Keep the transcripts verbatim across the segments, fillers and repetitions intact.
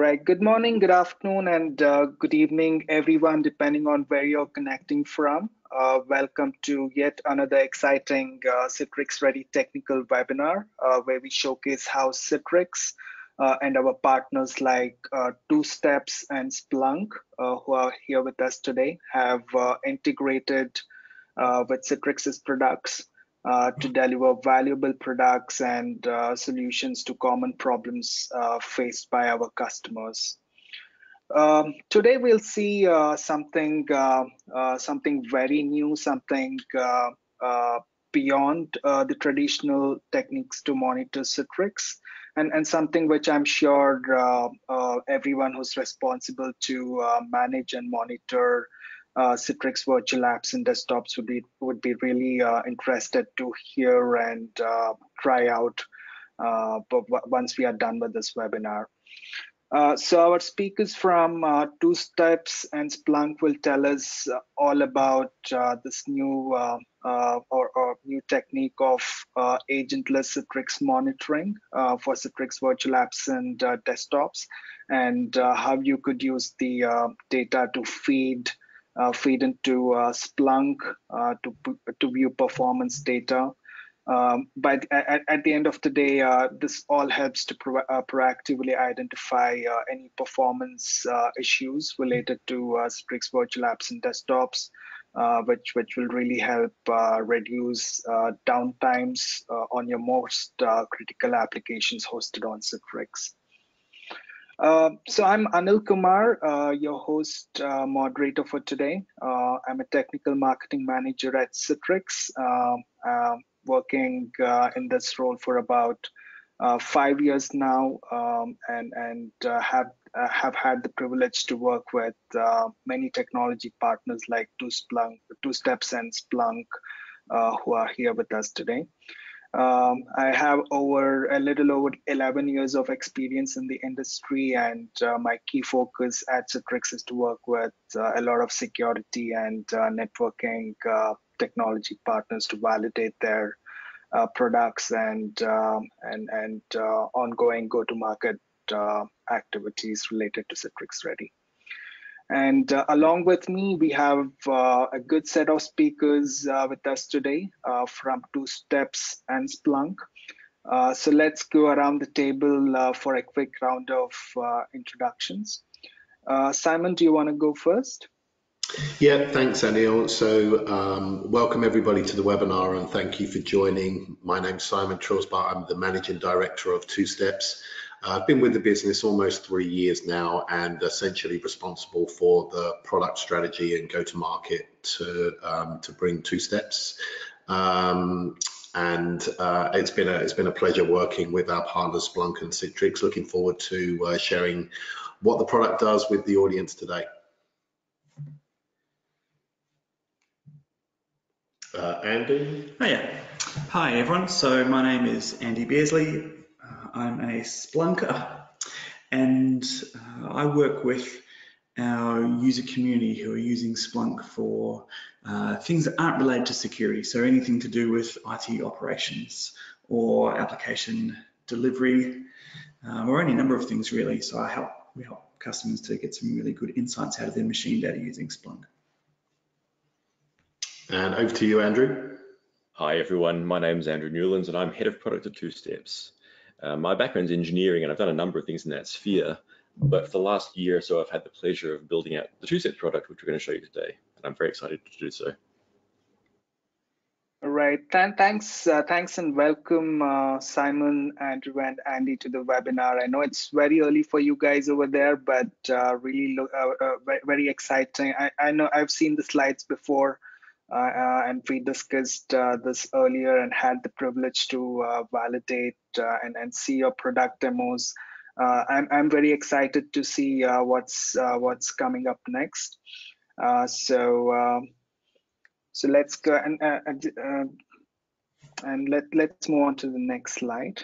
right. Good morning, good afternoon, and uh, good evening, everyone, depending on where you're connecting from. Uh, welcome to yet another exciting uh, Citrix Ready Technical webinar, uh, where we showcase how Citrix uh, and our partners like uh, Two Steps and Splunk, uh, who are here with us today, have uh, integrated uh, with Citrix's products Uh, to deliver valuable products and uh, solutions to common problems uh, faced by our customers. Um, today we'll see uh, something, uh, uh, something very new, something uh, uh, beyond uh, the traditional techniques to monitor Citrix, and, and something which I'm sure uh, uh, everyone who's responsible to uh, manage and monitor Uh, Citrix Virtual Apps and Desktops would be would be really uh, interested to hear and uh, try out uh, once we are done with this webinar. Uh, so our speakers from uh, Two Steps and Splunk will tell us uh, all about uh, this new uh, uh, or, or new technique of uh, agentless Citrix monitoring uh, for Citrix Virtual Apps and uh, Desktops, and uh, how you could use the uh, data to feed Uh, feed into uh, Splunk uh, to to view performance data. Um, but at, at the end of the day, uh, this all helps to pro uh, proactively identify uh, any performance uh, issues related to uh, Citrix Virtual Apps and Desktops, uh, which which will really help uh, reduce uh, downtimes uh, on your most uh, critical applications hosted on Citrix. Uh, so I'm Anil Kumar, uh, your host uh, moderator for today. Uh, I'm a technical marketing manager at Citrix, uh, uh, working uh, in this role for about uh, five years now, um, and, and uh, have, uh, have had the privilege to work with uh, many technology partners like Two, Splunk, Two Steps and Splunk, uh, who are here with us today. Um, I have over a little over eleven years of experience in the industry, and uh, my key focus at Citrix is to work with uh, a lot of security and uh, networking uh, technology partners to validate their uh, products and um, and and uh, ongoing go-to-market uh, activities related to Citrix Ready. And uh, along with me, we have uh, a good set of speakers uh, with us today uh, from Two Steps and Splunk. Uh, so let's go around the table uh, for a quick round of uh, introductions. Uh, Simon, do you want to go first? Yeah, thanks, Anil. So um, welcome everybody to the webinar, and thank you for joining. My name's Simon Trilsbach. I'm the Managing Director of Two Steps. I've been with the business almost three years now, and essentially responsible for the product strategy and go-to-market to um, to bring Two Steps. Um, and uh, it's been a it's been a pleasure working with our partners Splunk and Citrix. Looking forward to uh, sharing what the product does with the audience today. Uh, Andy. Oh yeah. Hi everyone. So my name is Andy Beesley. I'm a Splunker, and uh, I work with our user community who are using Splunk for uh, things that aren't related to security, so anything to do with I T operations or application delivery uh, or any number of things really. So I help, we help customers to get some really good insights out of their machine data using Splunk. And over to you, Andrew. Hi everyone, my name is Andrew Newlands, and I'm Head of Product at Two Steps. Uh, my background's engineering, and I've done a number of things in that sphere, but for the last year or so I've had the pleasure of building out the Two Steps product, which we're going to show you today, and I'm very excited to do so. All right, Th thanks uh, thanks, and welcome uh, Simon, Andrew and Andy to the webinar. I know it's very early for you guys over there, but uh, really look, uh, uh, very, very exciting. I, I know I've seen the slides before. Uh, and we discussed uh, this earlier and had the privilege to uh, validate uh, and, and see your product demos. Uh, I'm, I'm very excited to see uh, what's uh, what's coming up next. Uh, so uh, so let's go and uh, uh, and let let's move on to the next slide.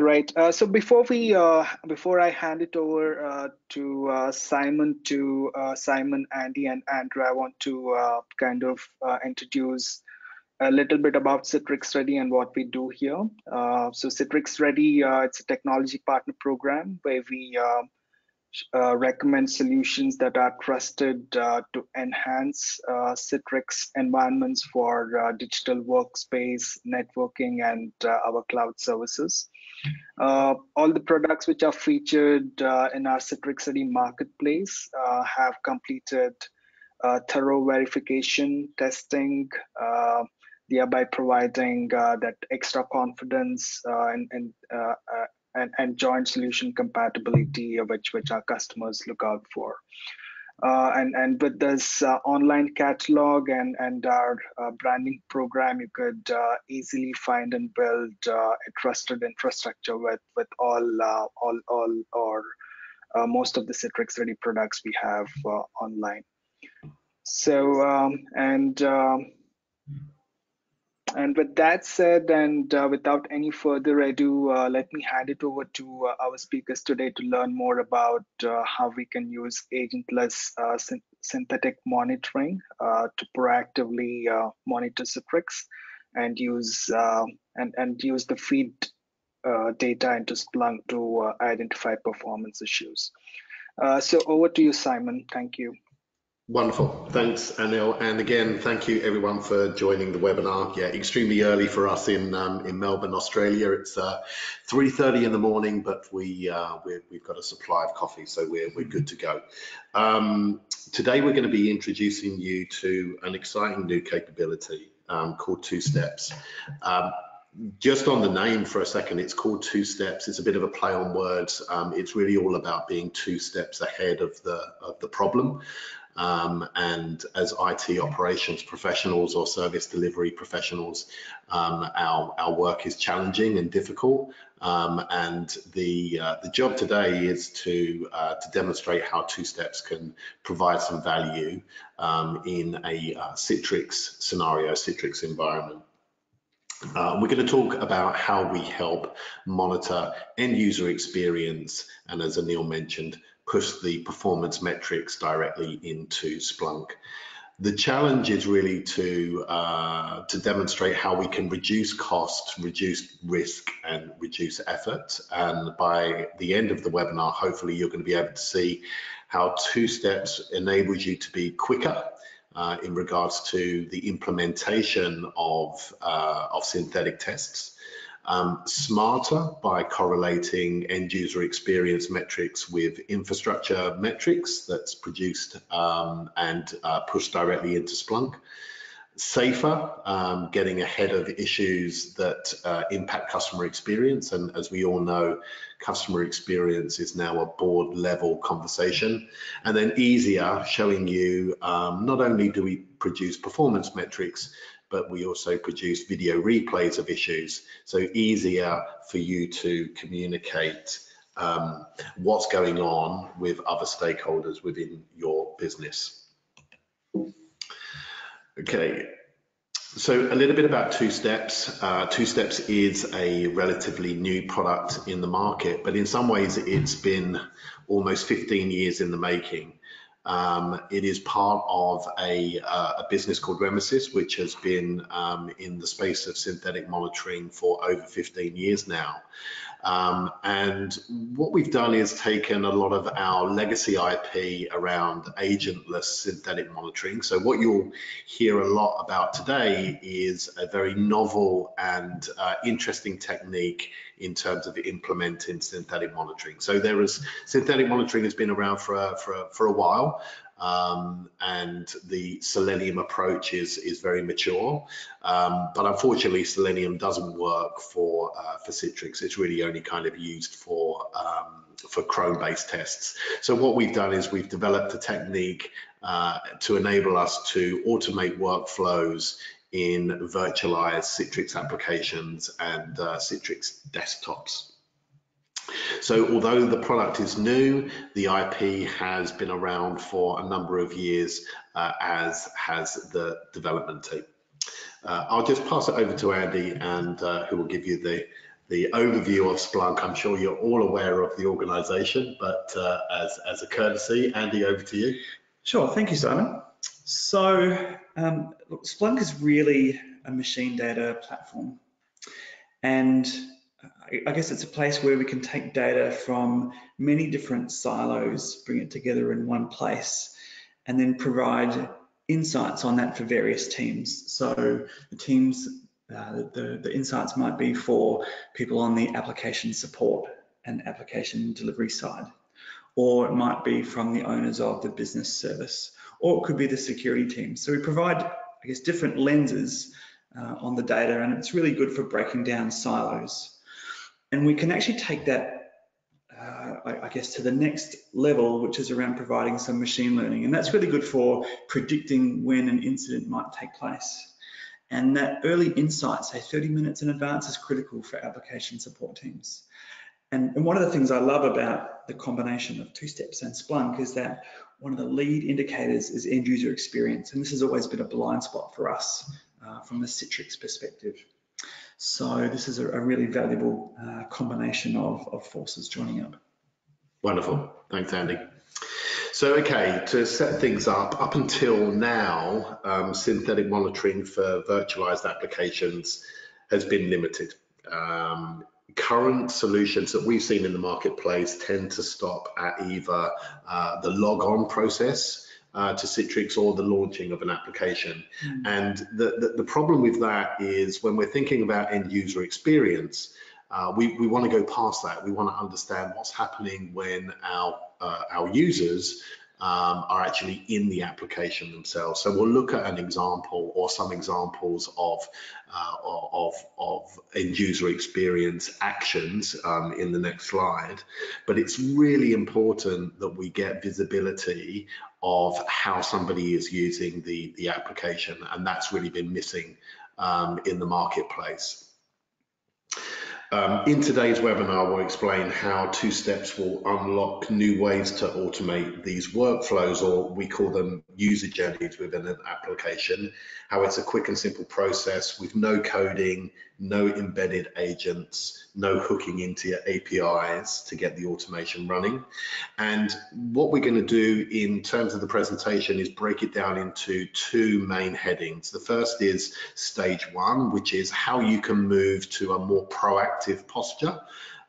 All right. Uh, so before we, uh, before I hand it over uh, to uh, Simon, to uh, Simon, Andy, and Andrew, I want to uh, kind of uh, introduce a little bit about Citrix Ready and what we do here. Uh, so Citrix Ready, uh, it's a technology partner program where we uh, uh, recommend solutions that are trusted uh, to enhance uh, Citrix environments for uh, digital workspace, networking, and uh, our cloud services. Uh, all the products which are featured uh, in our Citrix Ready marketplace uh, have completed uh, thorough verification, testing, uh, thereby providing uh, that extra confidence uh, and, and, uh, uh, and, and joint solution compatibility, which, which our customers look out for. Uh, and, and with this uh, online catalog and, and our uh, branding program, you could uh, easily find and build uh, a trusted infrastructure with, with all, uh, all, all or uh, most of the Citrix Ready products we have uh, online. So, um, and um, And with that said, and uh, without any further ado, uh, let me hand it over to uh, our speakers today to learn more about uh, how we can use agentless uh, synth synthetic monitoring uh, to proactively uh, monitor Citrix and use uh, and and use the feed uh, data into Splunk to uh, identify performance issues. Uh, so over to you, Simon. Thank you. Wonderful. Thanks, Anil. And again, thank you everyone for joining the webinar. Yeah, extremely early for us in um, in Melbourne, Australia. It's uh, three thirty in the morning, but we uh, we've got a supply of coffee, so we're we're good to go. Um, today, we're going to be introducing you to an exciting new capability um, called Two Steps. Um, Just on the name for a second, it's called Two Steps. It's a bit of a play on words. Um, it's really all about being two steps ahead of the of the problem. Um, and as I T operations professionals or service delivery professionals, um, our our work is challenging and difficult. Um, and the uh, the job today is to uh, to demonstrate how Two Steps can provide some value um, in a uh, Citrix scenario, Citrix environment. Uh, we're going to talk about how we help monitor end user experience and, as Anil mentioned, push the performance metrics directly into Splunk. The challenge is really to uh, to demonstrate how we can reduce costs, reduce risk, and reduce effort. And by the end of the webinar, hopefully you're going to be able to see how Two Steps enables you to be quicker Uh, in regards to the implementation of, uh, of synthetic tests, um, smarter by correlating end user experience metrics with infrastructure metrics that's produced um, and uh, pushed directly into Splunk, safer, um, getting ahead of issues that uh, impact customer experience. And as we all know, customer experience is now a board level conversation. And then easier, showing you um, not only do we produce performance metrics, but we also produce video replays of issues. So easier for you to communicate um, what's going on with other stakeholders within your business. Okay, so a little bit about Two Steps. Uh, Two Steps is a relatively new product in the market, but in some ways it's been almost fifteen years in the making. Um, it is part of a, uh, a business called Remesis, which has been um, in the space of synthetic monitoring for over fifteen years now. Um, and what we've done is taken a lot of our legacy I P around agentless synthetic monitoring. So what you'll hear a lot about today is a very novel and uh, interesting technique in terms of implementing synthetic monitoring. So there is synthetic monitoring has been around for a, for a, for a while. Um, and the Selenium approach is is very mature, um, but unfortunately Selenium doesn't work for uh, for Citrix. It's really only kind of used for um, for Chrome-based tests. So what we've done is we've developed a technique uh, to enable us to automate workflows in virtualized Citrix applications and uh, Citrix desktops. So although the product is new, the I P has been around for a number of years, uh, as has the development team. Uh, I'll just pass it over to Andy, and uh, who will give you the, the overview of Splunk. I'm sure you're all aware of the organization, but uh, as, as a courtesy, Andy, over to you. Sure, thank you, Simon. So um, look, Splunk is really a machine data platform. And I guess it's a place where we can take data from many different silos, bring it together in one place, and then provide insights on that for various teams. So the teams, uh, the, the insights might be for people on the application support and application delivery side, or it might be from the owners of the business service, or it could be the security team. So we provide, I guess, different lenses uh, on the data, and it's really good for breaking down silos. And we can actually take that, uh, I, I guess, to the next level, which is around providing some machine learning. And that's really good for predicting when an incident might take place. And that early insight, say thirty minutes in advance, is critical for application support teams. And, and one of the things I love about the combination of Two Steps and Splunk is that one of the lead indicators is end user experience. And this has always been a blind spot for us uh, from the Citrix perspective. So this is a, a really valuable uh, combination of, of forces joining up. Wonderful, thanks Andy. So okay, to set things up, up until now, um, synthetic monitoring for virtualized applications has been limited. Um, current solutions that we've seen in the marketplace tend to stop at either uh, the log-on process Uh, to Citrix or the launching of an application. Mm. And the, the, the problem with that is when we're thinking about end user experience, uh, we, we want to go past that. We want to understand what's happening when our, uh, our users um, are actually in the application themselves. So we'll look at an example or some examples of, uh, of, of end user experience actions um, in the next slide. But it's really important that we get visibility of how somebody is using the, the application, and that's really been missing um, in the marketplace. Um, in today's webinar, we'll explain how Two Steps will unlock new ways to automate these workflows, or we call them user journeys within an application, how it's a quick and simple process with no coding, no embedded agents, no hooking into your A P Is to get the automation running. And what we're going to do in terms of the presentation is break it down into two main headings. The first is stage one, which is how you can move to a more proactive posture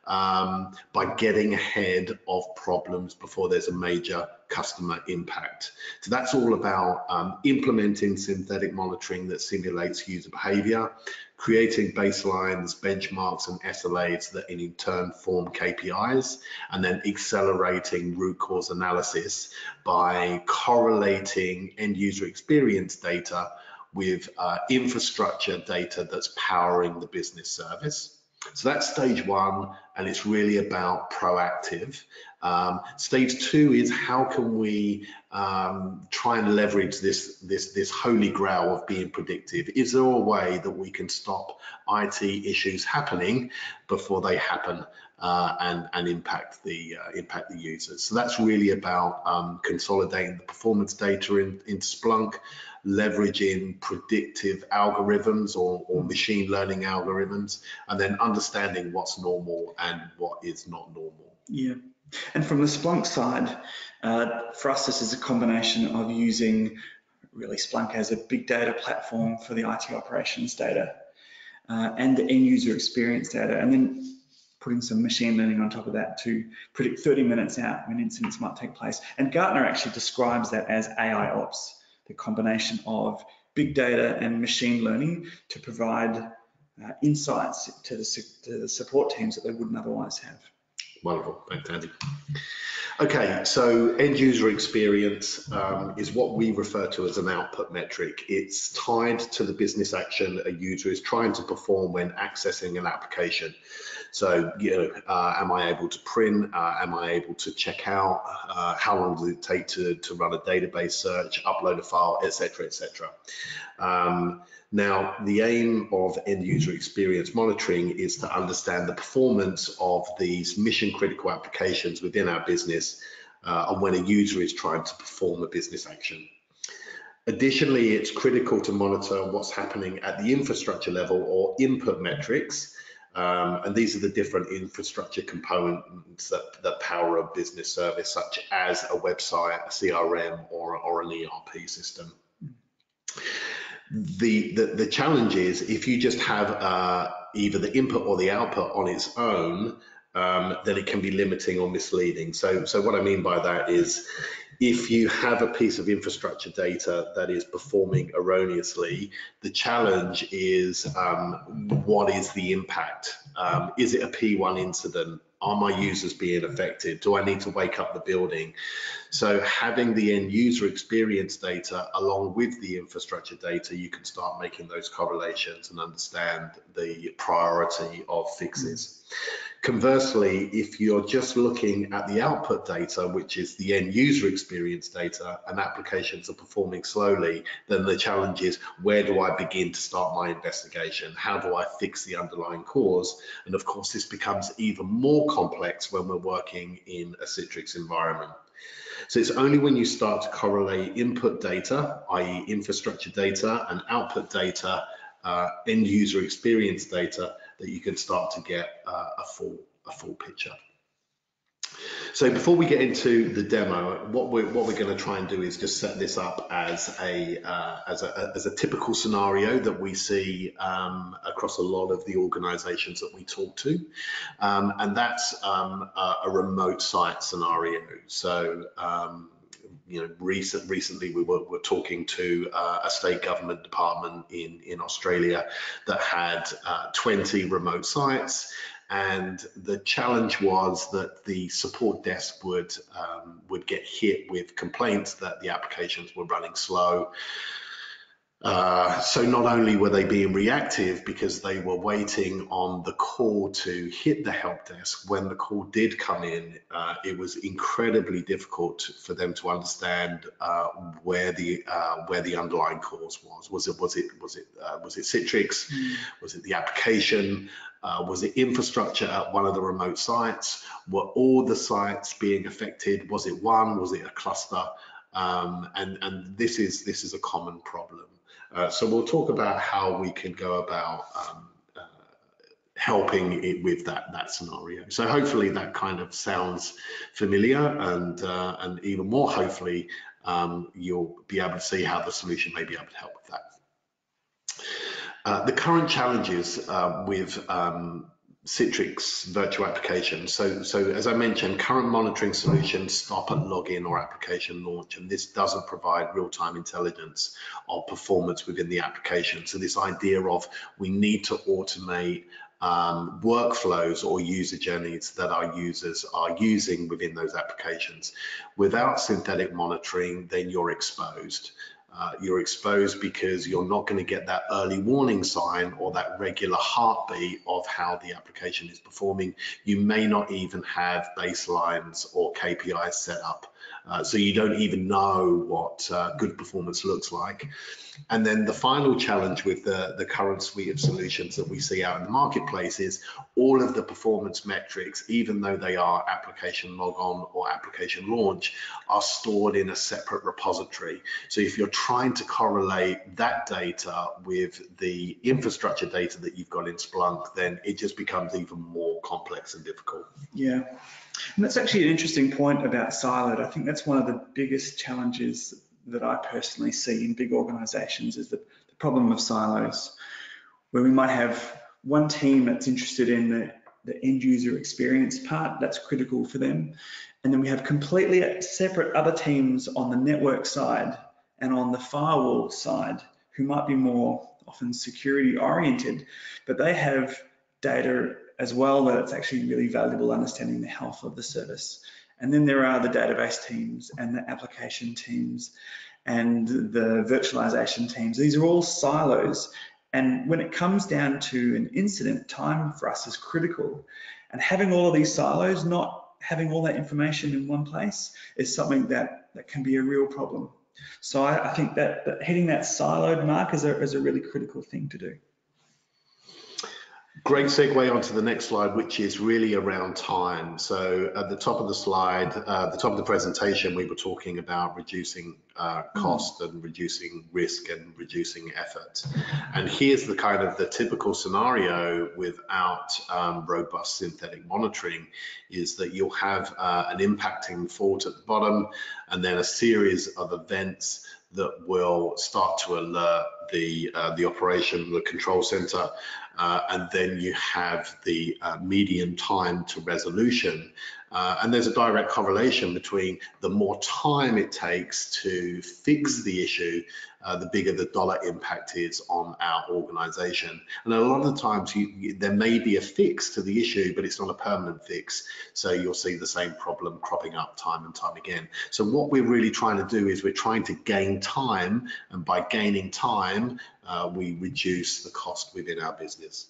um, by getting ahead of problems before there's a major customer impact. So that's all about um, implementing synthetic monitoring that simulates user behavior, creating baselines, benchmarks, and S L As that in turn form K P Is, and then accelerating root cause analysis by correlating end user experience data with uh, infrastructure data that's powering the business service. So that's stage one, and it's really about proactive. Um, stage two is how can we um, try and leverage this, this, this holy grail of being predictive? Is there a way that we can stop I T issues happening before they happen uh, and, and impact the, uh, impact the users? So that's really about um, consolidating the performance data in, in Splunk, leveraging predictive algorithms or, or machine learning algorithms, and then understanding what's normal and what is not normal. Yeah. And from the Splunk side, uh, for us, this is a combination of using really Splunk as a big data platform for the I T operations data uh, and the end user experience data, and then putting some machine learning on top of that to predict thirty minutes out when incidents might take place. And Gartner actually describes that as A I Ops, the combination of big data and machine learning to provide uh, insights to the, to the support teams that they wouldn't otherwise have. Wonderful, thanks Andy. Okay, so end user experience um, is what we refer to as an output metric. It's tied to the business action a user is trying to perform when accessing an application. So, you know, uh, am I able to print? Uh, am I able to check out? Uh, how long does it take to, to run a database search, upload a file, et cetera, et cetera. Um, Now, the aim of end user experience monitoring is to understand the performance of these mission critical applications within our business uh, and when a user is trying to perform a business action. Additionally, it's critical to monitor what's happening at the infrastructure level or input metrics. Um, and these are the different infrastructure components that, that power a business service, such as a website, a C R M, or, or an E R P system. The, the, the challenge is if you just have uh, either the input or the output on its own, um, then it can be limiting or misleading. So, so what I mean by that is if you have a piece of infrastructure data that is performing erroneously, the challenge is um, what is the impact? Um, is it a P one incident? Are my users being affected? Do I need to wake up the building? So having the end user experience data along with the infrastructure data, you can start making those correlations and understand the priority of fixes. Conversely, if you're just looking at the output data, which is the end user experience data, and applications are performing slowly, then the challenge is, where do I begin to start my investigation? How do I fix the underlying cause? And of course, this becomes even more complex when we're working in a Citrix environment. So it's only when you start to correlate input data, that is infrastructure data, and output data, uh, end user experience data, that you can start to get uh, a full a full picture. So before we get into the demo, what we're what we're going to try and do is just set this up as a uh, as a as a typical scenario that we see um, across a lot of the organisations that we talk to, um, and that's um, a, a remote site scenario. So. Um, You know, recent, recently we were, were talking to uh, a state government department in, in Australia that had uh, twenty remote sites, and the challenge was that the support desk would, um, would get hit with complaints that the applications were running slow. Uh, so not only were they being reactive because they were waiting on the call to hit the help desk, when the call did come in, uh, it was incredibly difficult for them to understand uh, where the uh, where the underlying cause was. Was it was it was it uh, was it Citrix? Mm. Was it the application? Uh, was it infrastructure at one of the remote sites? Were all the sites being affected? Was it one? Was it a cluster? Um, and and this is this is a common problem. Uh, so we'll talk about how we can go about um, uh, helping it with that that scenario. So hopefully that kind of sounds familiar, and uh, and even more hopefully um, you'll be able to see how the solution may be able to help with that. Uh, the current challenges uh, with um, Citrix virtual applications. So, so as I mentioned, current monitoring solutions stop at login or application launch, and this doesn't provide real-time intelligence of performance within the application. So this idea of we need to automate um, workflows or user journeys that our users are using within those applications. Without synthetic monitoring, then you're exposed. Uh, you're exposed because you're not going to get that early warning sign or that regular heartbeat of how the application is performing. You may not even have baselines or K P Is set up, uh, so you don't even know what uh, good performance looks like. And then the final challenge with the, the current suite of solutions that we see out in the marketplace is all of the performance metrics, even though they are application logon or application launch, are stored in a separate repository. So if you're trying to correlate that data with the infrastructure data that you've got in Splunk, then it just becomes even more complex and difficult. Yeah, and that's actually an interesting point about siloed. I think that's one of the biggest challenges that I personally see in big organizations, is the, the problem of silos, where we might have one team that's interested in the, the end user experience part, that's critical for them. And then we have completely separate other teams on the network side and on the firewall side, who might be more often security oriented, but they have data as well that it's actually really valuable understanding the health of the service. And then there are the database teams and the application teams and the virtualization teams. These are all silos. And when it comes down to an incident, time for us is critical. And having all of these silos, not having all that information in one place, is something that, that can be a real problem. So I, I think that, that hitting that siloed mark is a, is a really critical thing to do. Great segue onto the next slide, which is really around time. So at the top of the slide, uh, the top of the presentation, we were talking about reducing uh, cost and reducing risk and reducing effort. And here's the kind of the typical scenario without um, robust synthetic monitoring, is that you'll have uh, an impacting fault at the bottom, and then a series of events that will start to alert the uh, the operation, the control center, uh, and then you have the uh, median time to resolution. Uh, and there's a direct correlation between the more time it takes to fix the issue, uh, the bigger the dollar impact is on our organization. And a lot of the times you, you, there may be a fix to the issue, but it's not a permanent fix. So you'll see the same problem cropping up time and time again. So what we're really trying to do is we're trying to gain time, and by gaining time, uh, we reduce the cost within our business.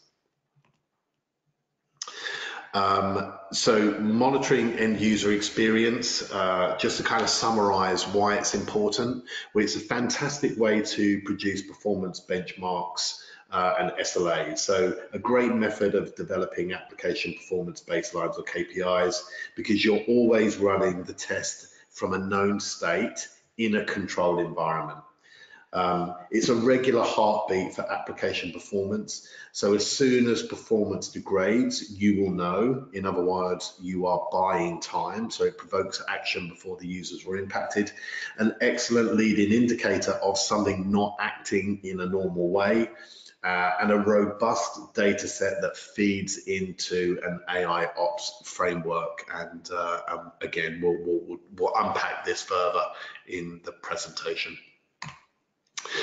Um, so monitoring end user experience, uh, just to kind of summarize why it's important. Well, it's a fantastic way to produce performance benchmarks uh, and S L As. So a great method of developing application performance baselines or K P Is, because you're always running the test from a known state in a controlled environment. Um, it's a regular heartbeat for application performance. So as soon as performance degrades, you will know. In other words, you are buying time, so it provokes action before the users were impacted. An excellent leading indicator of something not acting in a normal way, uh, and a robust data set that feeds into an A I ops framework. And uh, um, again, we'll, we'll, we'll unpack this further in the presentation.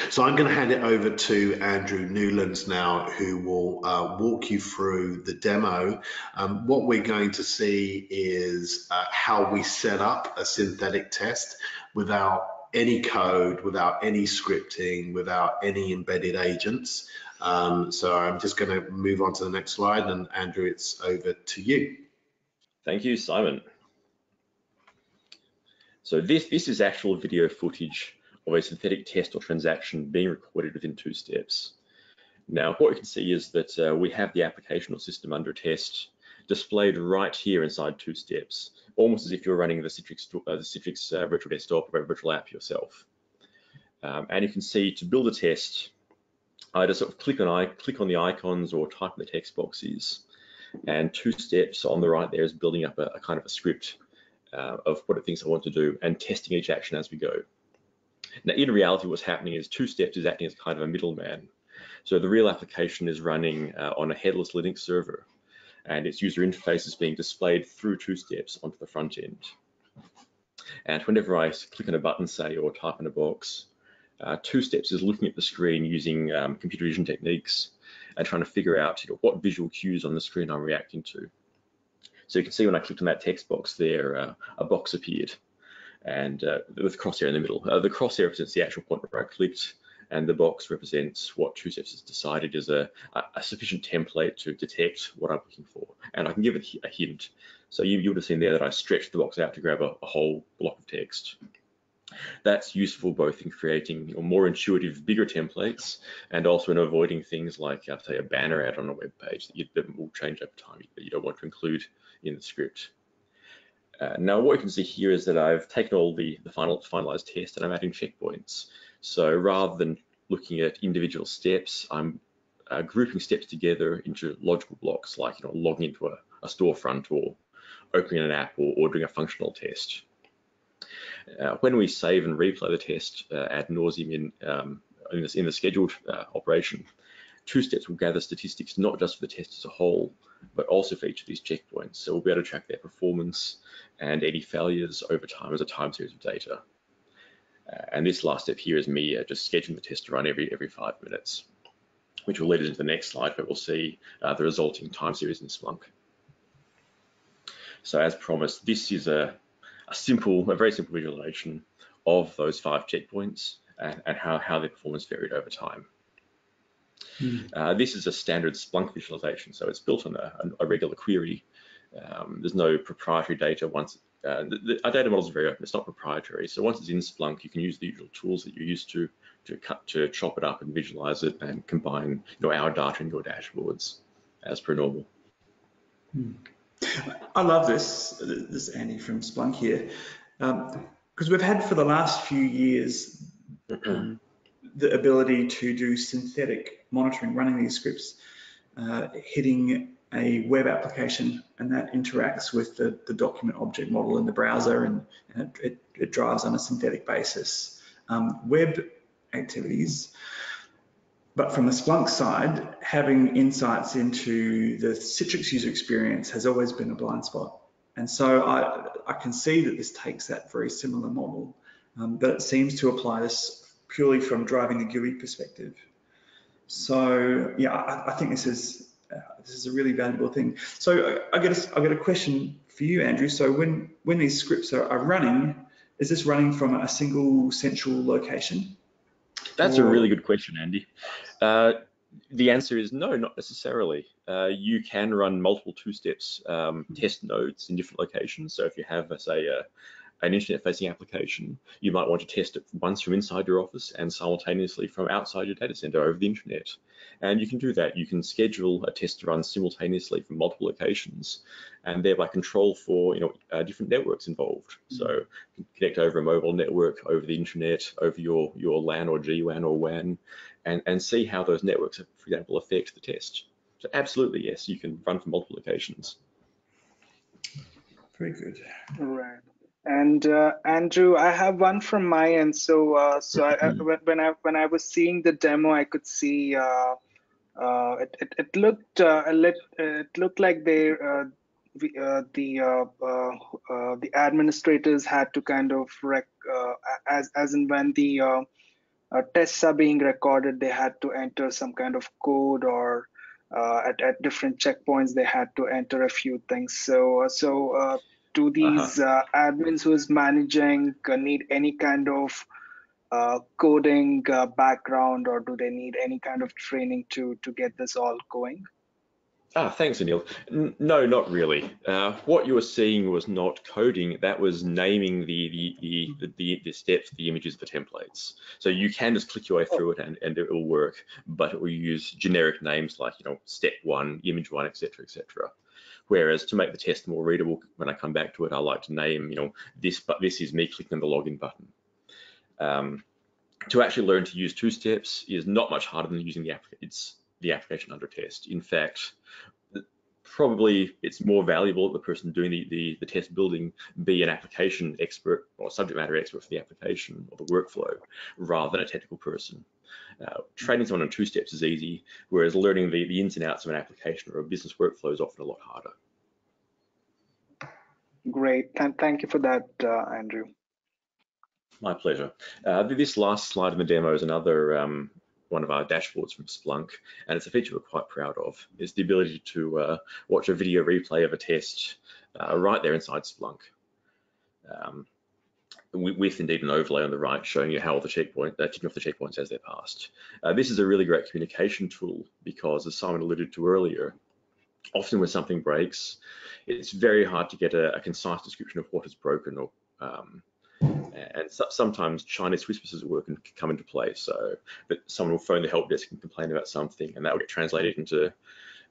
So I'm going to hand it over to Andrew Newlands now, who will uh, walk you through the demo. Um, what we're going to see is uh, how we set up a synthetic test without any code, without any scripting, without any embedded agents. Um, so I'm just going to move on to the next slide, and Andrew, it's over to you. Thank you, Simon. So this, this is actual video footage of a synthetic test or transaction being recorded within Two Steps. Now, what you can see is that uh, we have the application or system under test displayed right here inside Two Steps, almost as if you're running the Citrix, uh, the Citrix uh, virtual desktop or virtual app yourself. Um, and you can see to build a test, I just sort of click on I click on the icons or type in the text boxes, and Two Steps on the right there is building up a, a kind of a script uh, of what it thinks I want to do and testing each action as we go. Now, in reality, what's happening is Two Steps is acting as kind of a middleman. So the real application is running uh, on a headless Linux server, and its user interface is being displayed through Two Steps onto the front end. And whenever I click on a button, say, or type in a box, uh, Two Steps is looking at the screen using um, computer vision techniques and trying to figure out, you know, what visual cues on the screen I'm reacting to. So you can see when I clicked on that text box there, uh, a box appeared, and uh, with crosshair in the middle. Uh, the crosshair represents the actual point where I clicked, and the box represents what Two Steps has decided is a, a, a sufficient template to detect what I'm looking for. And I can give it a hint. So you, you would have seen there that I stretched the box out to grab a, a whole block of text. That's useful both in creating, you know, more intuitive, bigger templates, and also in avoiding things like, uh, say, a banner ad on a web page that, you, that will change over time, that you don't want to include in the script. Uh, now, what you can see here is that I've taken all the, the final finalized test and I'm adding checkpoints. So rather than looking at individual steps, I'm uh, grouping steps together into logical blocks, like, you know, logging into a, a storefront or opening an app or ordering a functional test. Uh, when we save and replay the test uh, ad nauseum in, um, in, this, in the scheduled uh, operation, Two Steps will gather statistics not just for the test as a whole, but also for each of these checkpoints. So we'll be able to track their performance and any failures over time as a time series of data. Uh, and this last step here is me uh, just scheduling the test to run every every five minutes, which will lead us into the next slide, where we'll see uh, the resulting time series in Splunk. So as promised, this is a, a simple, a very simple visualization of those five checkpoints and, and how, how their performance varied over time. Uh, this is a standard Splunk visualization, so it's built on a, a regular query. Um, there's no proprietary data. Once uh, the, the, our data model is very open; it's not proprietary. So once it's in Splunk, you can use the usual tools that you're used to to cut, to chop it up and visualize it, and combine, you know, our data in your dashboards as per normal. I love this. This is Andy from Splunk here, because um, we've had for the last few years the ability to do synthetic monitoring, running these scripts, uh, hitting a web application, and that interacts with the, the document object model in the browser, and, and it, it drives on a synthetic basis. Um, web activities But from the Splunk side, having insights into the Citrix user experience has always been a blind spot. And so I, I can see that this takes that very similar model, um, but it seems to apply this purely from driving the G U I perspective. So yeah, I, I think this is uh, this is a really valuable thing. So I, I get a, I get a question for you, Andrew. So when when these scripts are, are running, is this running from a single central location? That's or... a really good question, Andy. Uh, the answer is no, not necessarily. Uh, you can run multiple two steps um, test nodes in different locations. So if you have, uh, say, a an internet-facing application, you might want to test it once from inside your office and simultaneously from outside your data center over the internet. And you can do that. You can schedule a test to run simultaneously from multiple locations and thereby control for you know uh, different networks involved. Mm-hmm. So you can connect over a mobile network, over the internet, over your, your LAN or G WAN or WAN, and, and see how those networks, for example, affect the test. So absolutely, yes, you can run from multiple locations. Very good. All right. And uh, Andrew, I have one from my end. So, uh, so I, I, when I when I was seeing the demo, I could see uh, uh, it, it it looked uh, a lit, it looked like they uh, the uh, the, uh, uh, the administrators had to kind of rec uh, as as and when the uh, uh, tests are being recorded, they had to enter some kind of code or uh, at at different checkpoints they had to enter a few things. So so. Uh, Do these uh-huh. uh, admins who is managing uh, need any kind of uh, coding uh, background, or do they need any kind of training to to get this all going? Ah, thanks, Anil. N no, not really. Uh, what you were seeing was not coding. That was naming the the, the the the the steps, the images, the templates. So you can just click your way through it, and and it will work. But it will use generic names like you know step one, image one, et cetera, et cetera. Whereas to make the test more readable, when I come back to it, I like to name, you know, this, but this is me clicking the login button. Um, to actually learn to use two steps is not much harder than using the, app it's the application under test. In fact, probably it's more valuable that the person doing the, the, the test building be an application expert or subject matter expert for the application or the workflow rather than a technical person. Uh, training someone in two steps is easy, whereas learning the, the ins and outs of an application or a business workflow is often a lot harder. Great. Th thank you for that, uh, Andrew. My pleasure. Uh, this last slide in the demo is another um, one of our dashboards from Splunk, and it's a feature we're quite proud of. It's the ability to uh, watch a video replay of a test uh, right there inside Splunk. Um, with indeed an overlay on the right showing you how all the checkpoints, uh, ticking off the checkpoints as they're passed. Uh, this is a really great communication tool because, as Simon alluded to earlier, often when something breaks, it's very hard to get a, a concise description of what is broken, or um, and so, sometimes Chinese whispers work and come into play. So, but someone will phone the help desk and complain about something, and that will get translated into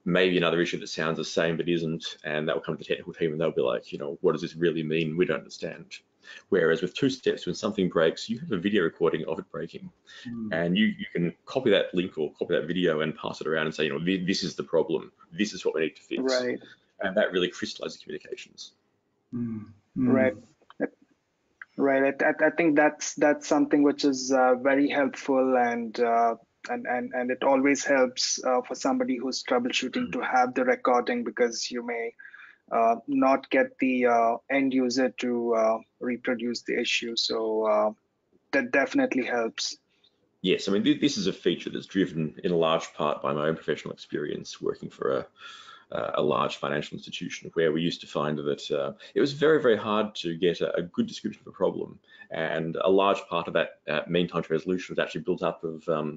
maybe another issue that sounds the same but isn't, and that will come to the technical team and they'll be like, you know, what does this really mean? We don't understand. Whereas with two steps, when something breaks, you have a video recording of it breaking, mm. and you, you can copy that link or copy that video and pass it around and say, you know, this is the problem. This is what we need to fix. Right. And that really crystallizes communications. Mm. Mm. Right. Right. I, I think that's that's something which is uh, very helpful, and uh, and and and it always helps uh, for somebody who's troubleshooting mm. to have the recording, because you may Uh, not get the uh, end user to uh, reproduce the issue. So uh, that definitely helps. Yes, I mean, th this is a feature that's driven in a large part by my own professional experience working for a, uh, a large financial institution, where we used to find that uh, it was very, very hard to get a, a good description of a problem. And a large part of that uh, mean time to resolution was actually built up of um,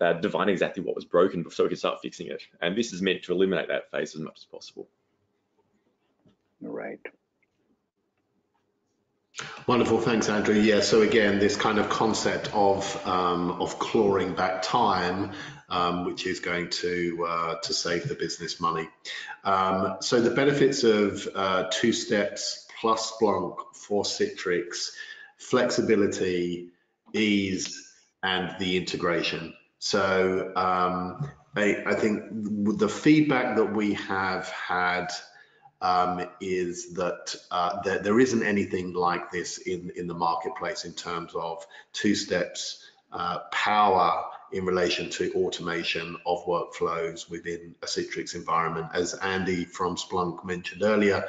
that divining exactly what was broken so we could start fixing it. And this is meant to eliminate that phase as much as possible. Right. Wonderful, thanks, Andrew. Yeah, so again, this kind of concept of um, of clawing back time, um, which is going to uh, to save the business money. Um, so the benefits of uh, two steps plus Splunk for Citrix: flexibility, ease, and the integration. So um, I, I think the feedback that we have had Um, is that uh, there, there isn't anything like this in, in the marketplace in terms of two steps uh, power in relation to automation of workflows within a Citrix environment. As Andy from Splunk mentioned earlier,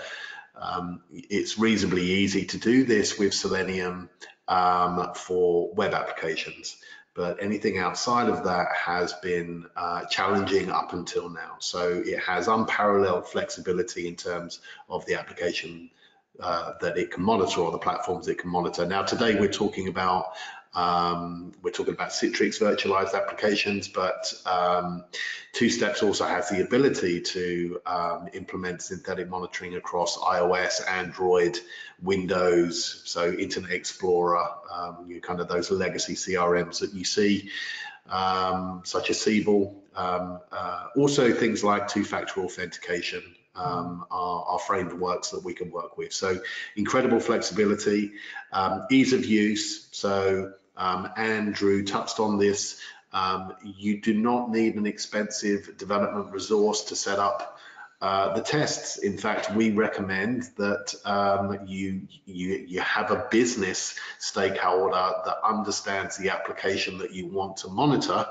um, it's reasonably easy to do this with Selenium um, for web applications, but anything outside of that has been uh, challenging up until now. So it has unparalleled flexibility in terms of the application uh, that it can monitor, or the platforms it can monitor. Now, today we're talking about Um, we're talking about Citrix virtualized applications, but um, Two Steps also has the ability to um, implement synthetic monitoring across iOS, Android, Windows, so Internet Explorer, um, you kind of those legacy C R Ms that you see, um, such as Siebel. Um, uh, also, things like two-factor authentication Um, are, are frameworks that we can work with. So incredible flexibility, um, ease of use. So um, Andrew touched on this. Um, you do not need an expensive development resource to set up uh, the tests. In fact, we recommend that um, you, you, you have a business stakeholder that understands the application that you want to monitor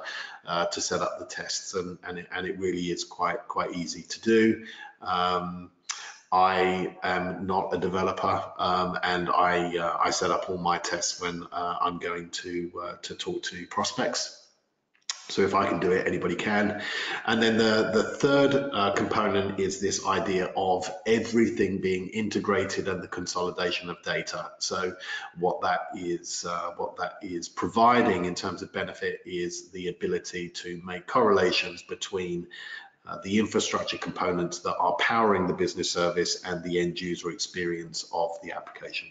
uh, to set up the tests. And, and, it, and it really is quite, quite easy to do. Um, I am not a developer, um, and I uh, I set up all my tests when uh, I'm going to uh, to talk to prospects. So if I can do it, anybody can. And then the the third uh, component is this idea of everything being integrated and the consolidation of data. So what that is uh, what that is providing in terms of benefit is the ability to make correlations between Uh, the infrastructure components that are powering the business service and the end user experience of the application.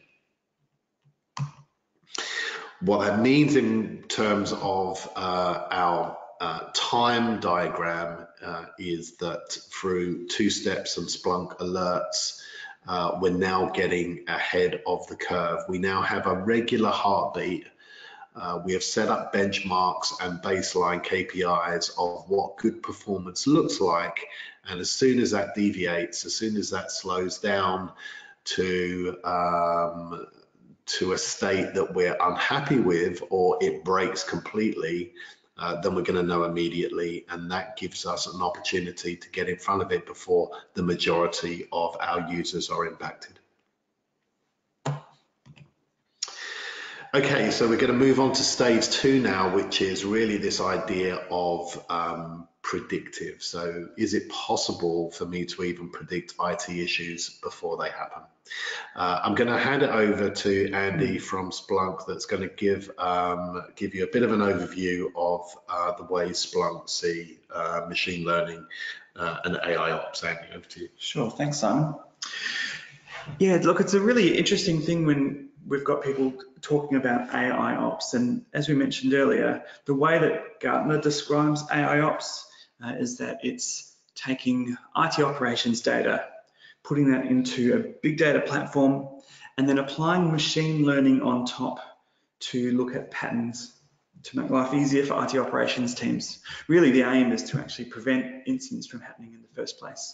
What that means in terms of uh, our uh, time diagram uh, is that through Two Steps and Splunk alerts, uh, we're now getting ahead of the curve. We now have a regular heartbeat. Uh, we have set up benchmarks and baseline K P Is of what good performance looks like. And as soon as that deviates, as soon as that slows down to, um, to a state that we're unhappy with, or it breaks completely, uh, then we're going to know immediately. And that gives us an opportunity to get in front of it before the majority of our users are impacted. Okay, so we're going to move on to stage two now, which is really this idea of um, predictive. So is it possible for me to even predict I T issues before they happen? Uh, I'm going to hand it over to Andy from Splunk, that's going to give, um, give you a bit of an overview of uh, the way Splunk see uh, machine learning uh, and A I ops. Andy, over to you. Sure, thanks, Simon. Yeah, look, it's a really interesting thing when we've got people talking about A I ops, and as we mentioned earlier, the way that Gartner describes A I ops uh, is that it's taking I T operations data, putting that into a big data platform, and then applying machine learning on top to look at patterns to make life easier for I T operations teams. Really, the aim is to actually prevent incidents from happening in the first place.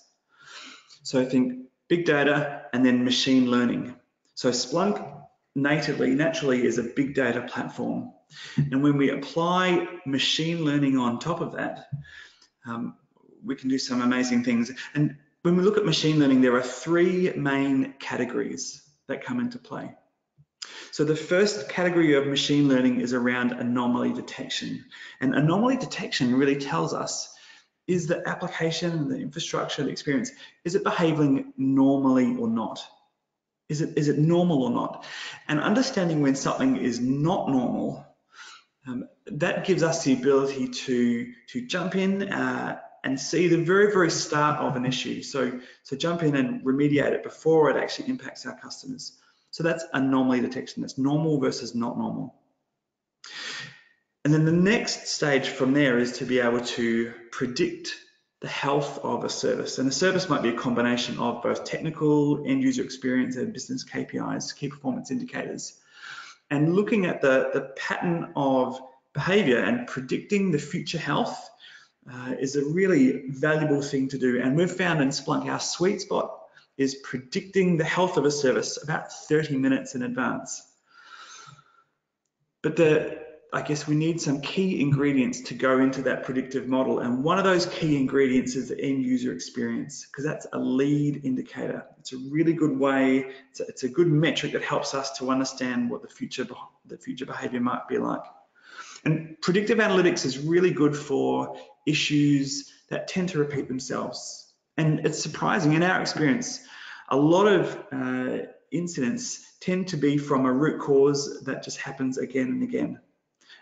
So I think big data and then machine learning. So Splunk natively, naturally, is a big data platform. And when we apply machine learning on top of that, um, we can do some amazing things. And when we look at machine learning, there are three main categories that come into play. So the first category of machine learning is around anomaly detection. And anomaly detection really tells us, is the application, the infrastructure, the experience, is it behaving normally or not? Is it, is it normal or not? And understanding when something is not normal, um, that gives us the ability to, to jump in uh, and see the very, very start of an issue. So, so jump in and remediate it before it actually impacts our customers. So that's anomaly detection. That's normal versus not normal. And then the next stage from there is to be able to predict the health of a service. And a service might be a combination of both technical, end user experience, and business K P Is, key performance indicators. And looking at the, the pattern of behavior and predicting the future health uh, is a really valuable thing to do. And we've found in Splunk, our sweet spot is predicting the health of a service about thirty minutes in advance. But the I guess we need some key ingredients to go into that predictive model. And one of those key ingredients is the end user experience, because that's a lead indicator. It's a really good way, it's a, it's a good metric that helps us to understand what the future, the future behavior might be like. And predictive analytics is really good for issues that tend to repeat themselves. And it's surprising, in our experience, a lot of uh, incidents tend to be from a root cause that just happens again and again.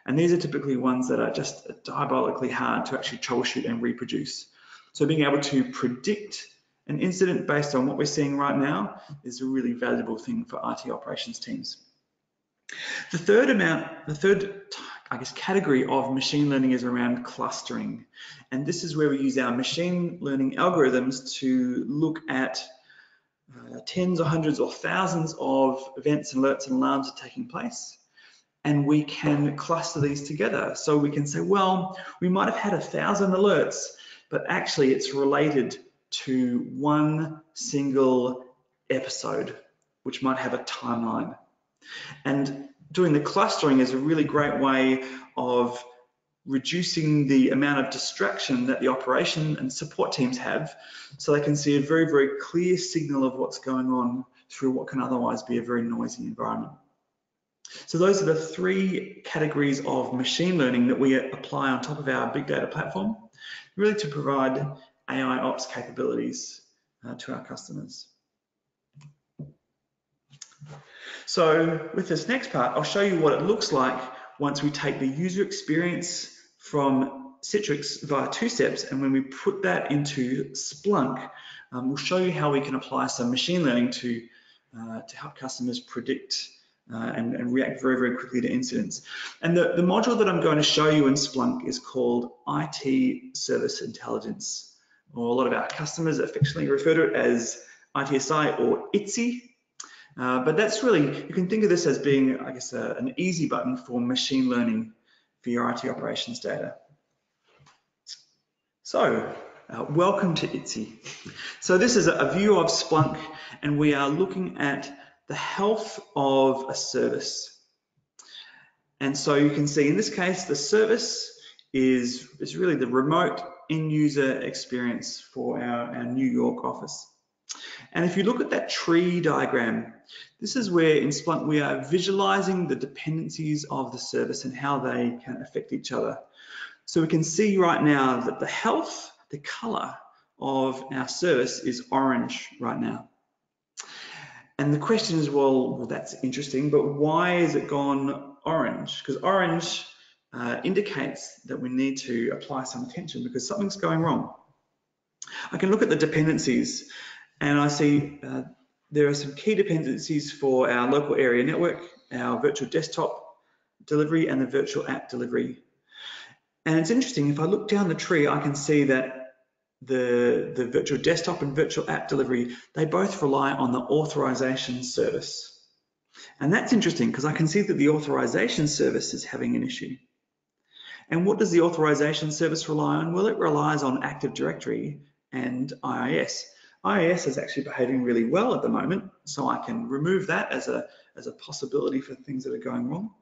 And these are typically ones that are just diabolically hard to actually troubleshoot and reproduce. So being able to predict an incident based on what we're seeing right now is a really valuable thing for I T operations teams. The third amount, the third, I guess, category of machine learning is around clustering. And this is where we use our machine learning algorithms to look at uh, tens or hundreds or thousands of events, alerts, and alarms that are taking place. And we can cluster these together. So we can say, well, we might have had a thousand alerts, but actually it's related to one single episode, which might have a timeline. And doing the clustering is a really great way of reducing the amount of distraction that the operation and support teams have, so they can see a very, very clear signal of what's going on through what can otherwise be a very noisy environment. So those are the three categories of machine learning that we apply on top of our big data platform, really to provide AIOps capabilities uh, to our customers. So with this next part, I'll show you what it looks like once we take the user experience from Citrix via Two Steps, and when we put that into Splunk, um, we'll show you how we can apply some machine learning to, uh, to help customers predict Uh, and, and react very, very quickly to incidents. And the, the module that I'm going to show you in Splunk is called I T Service Intelligence, or a lot of our customers affectionately refer to it as I T S I or I T S I. Uh, but that's really, you can think of this as being, I guess, a, an easy button for machine learning for your I T operations data. So, uh, welcome to I T S I. So this is a view of Splunk, and we are looking at the health of a service. And so you can see in this case, the service is, is really the remote end user experience for our, our New York office. And if you look at that tree diagram, this is where in Splunk we are visualizing the dependencies of the service and how they can affect each other. So we can see right now that the health, the color of our service is orange right now. And the question is, well, well, that's interesting, but why is it gone orange? Because orange uh, indicates that we need to apply some attention because something's going wrong. I can look at the dependencies, and I see uh, there are some key dependencies for our local area network, our virtual desktop delivery, and the virtual app delivery. And it's interesting, if I look down the tree, I can see that The, the virtual desktop and virtual app delivery, they both rely on the authorization service. And that's interesting because I can see that the authorization service is having an issue. And what does the authorization service rely on? Well, it relies on Active Directory and I I S. I I S is actually behaving really well at the moment, so I can remove that as a, as a possibility for things that are going wrong.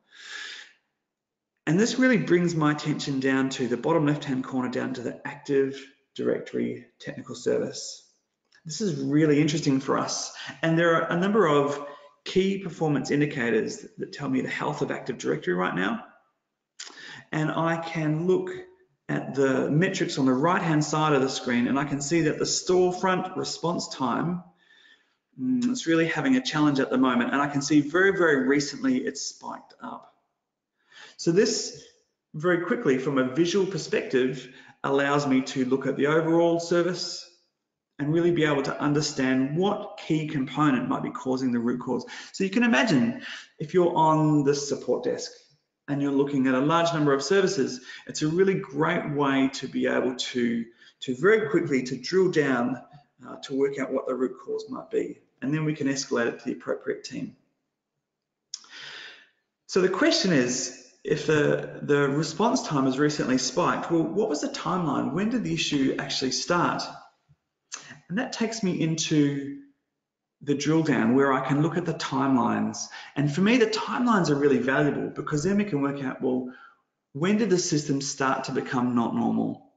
And this really brings my attention down to the bottom left-hand corner, down to the Active Directory technical service. This is really interesting for us, and there are a number of key performance indicators that tell me the health of Active Directory right now. And I can look at the metrics on the right hand side of the screen, and I can see that the storefront response time is really having a challenge at the moment, and I can see very, very recently it's spiked up. So this very quickly, from a visual perspective, allows me to look at the overall service and really be able to understand what key component might be causing the root cause. So you can imagine if you're on the support desk and you're looking at a large number of services, it's a really great way to be able to, to very quickly to drill down uh, to work out what the root cause might be. And then we can escalate it to the appropriate team. So the question is, if the, the response time has recently spiked, well, what was the timeline? When did the issue actually start? And that takes me into the drill down where I can look at the timelines. And for me, the timelines are really valuable because then we can work out, well, when did the system start to become not normal?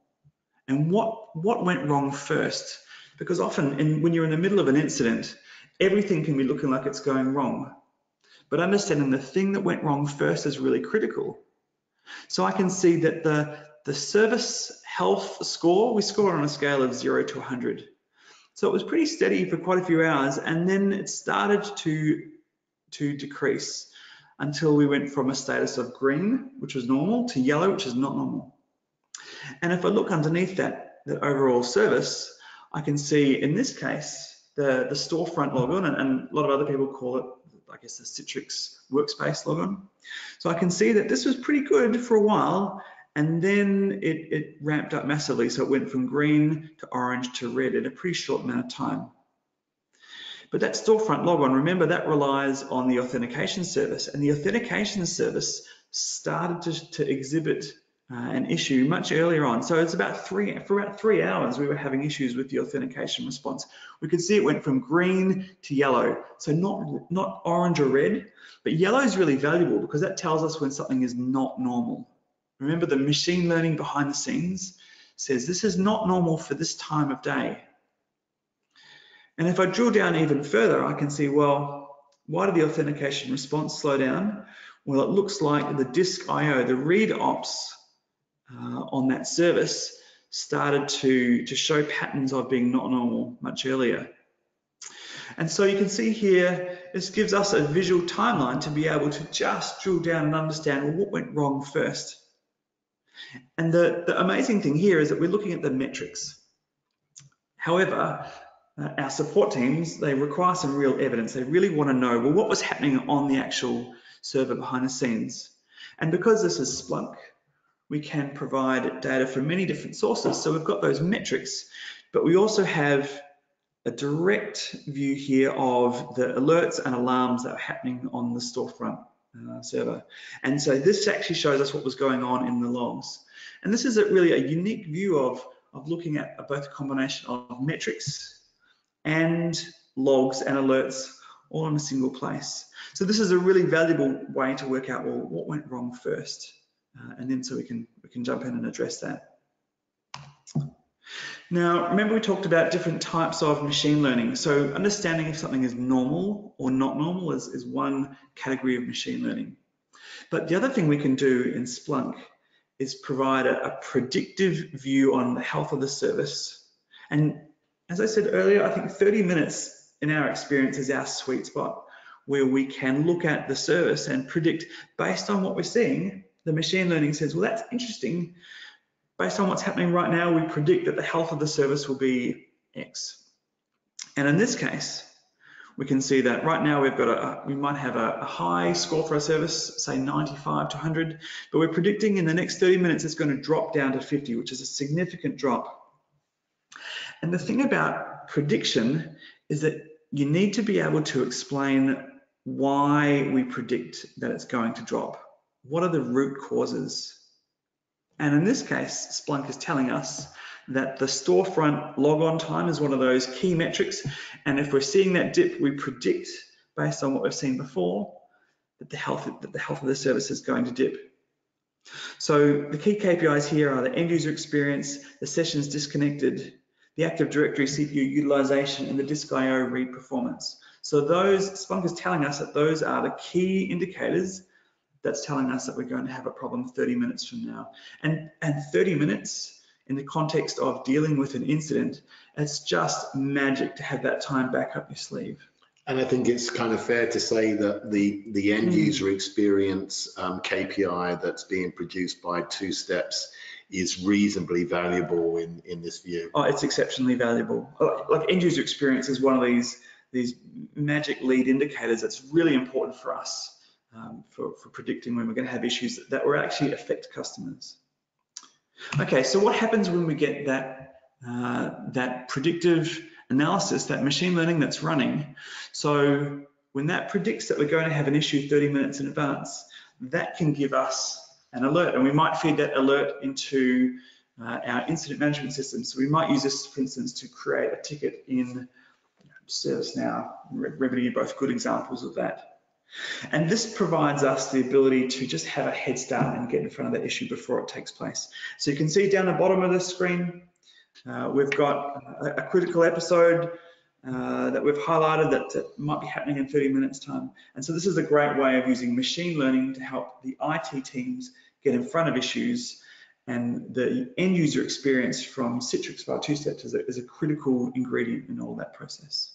And what, what went wrong first? Because often in, when you're in the middle of an incident, everything can be looking like it's going wrong. But understanding the thing that went wrong first is really critical. So I can see that the, the service health score, we score on a scale of zero to one hundred. So it was pretty steady for quite a few hours, and then it started to, to decrease until we went from a status of green, which was normal, to yellow, which is not normal. And if I look underneath that, that overall service, I can see in this case, the, the storefront logon, and, and a lot of other people call it, I guess, the Citrix workspace logon. So I can see that this was pretty good for a while, and then it, it ramped up massively. So it went from green to orange to red in a pretty short amount of time. But that storefront logon, remember, that relies on the authentication service, and the authentication service started to, to exhibit uh, an issue much earlier on. So it's about three, for about three hours, we were having issues with the authentication response. We could see it went from green to yellow. So not, not orange or red, but yellow is really valuable because that tells us when something is not normal. Remember, the machine learning behind the scenes says this is not normal for this time of day. And if I drill down even further, I can see, well, why did the authentication response slow down? Well, it looks like the disk I O, the read ops uh, on that service started to, to show patterns of being not normal much earlier. And so you can see here, this gives us a visual timeline to be able to just drill down and understand what went wrong first. And the, the amazing thing here is that we're looking at the metrics. However, uh, our support teams, they require some real evidence. They really want to know, well, what was happening on the actual server behind the scenes? And because this is Splunk, we can provide data from many different sources. So we've got those metrics, but we also have a direct view here of the alerts and alarms that are happening on the storefront Uh, server. And so this actually shows us what was going on in the logs. And this is a really a unique view of, of looking at both a combination of metrics and logs and alerts all in a single place. So this is a really valuable way to work out, well, what went wrong first? Uh, and then so we can, we can jump in and address that. Now, remember we talked about different types of machine learning. So understanding if something is normal or not normal is, is one category of machine learning. But the other thing we can do in Splunk is provide a, a predictive view on the health of the service. And as I said earlier, I think thirty minutes in our experience is our sweet spot where we can look at the service and predict based on what we're seeing. The machine learning says, well, that's interesting. Based on what's happening right now, we predict that the health of the service will be X. And in this case, we can see that right now we've got a, we might have a, a high score for our service, say ninety-five to one hundred, but we're predicting in the next thirty minutes it's going to drop down to fifty, which is a significant drop. And the thing about prediction is that you need to be able to explain why we predict that it's going to drop. What are the root causes? And in this case, Splunk is telling us that the storefront logon time is one of those key metrics. And if we're seeing that dip, we predict based on what we've seen before that the health, that the health of the service is going to dip. So the key K P Is here are the end user experience, the sessions disconnected, the Active Directory C P U utilization, and the disk I O read performance. So those, Splunk is telling us that those are the key indicators that's telling us that we're going to have a problem thirty minutes from now. And, and thirty minutes in the context of dealing with an incident, it's just magic to have that time back up your sleeve. And I think it's kind of fair to say that the, the end user experience um, K P I that's being produced by Two Steps is reasonably valuable in, in this view. Oh, it's exceptionally valuable. Like, like end user experience is one of these, these magic lead indicators that's really important for us. Um, for, for predicting when we're going to have issues that, that will actually affect customers. Okay, so what happens when we get that, uh, that predictive analysis, that machine learning that's running? So when that predicts that we're going to have an issue thirty minutes in advance, that can give us an alert, and we might feed that alert into uh, our incident management system. So we might use this, for instance, to create a ticket in ServiceNow and Remedy are both good examples of that. And this provides us the ability to just have a head start and get in front of that issue before it takes place. So you can see down the bottom of this screen, uh, we've got a, a critical episode uh, that we've highlighted that, that might be happening in thirty minutes time. And so this is a great way of using machine learning to help the I T teams get in front of issues, and the end user experience from Citrix via Two Steps is a, is a critical ingredient in all that process.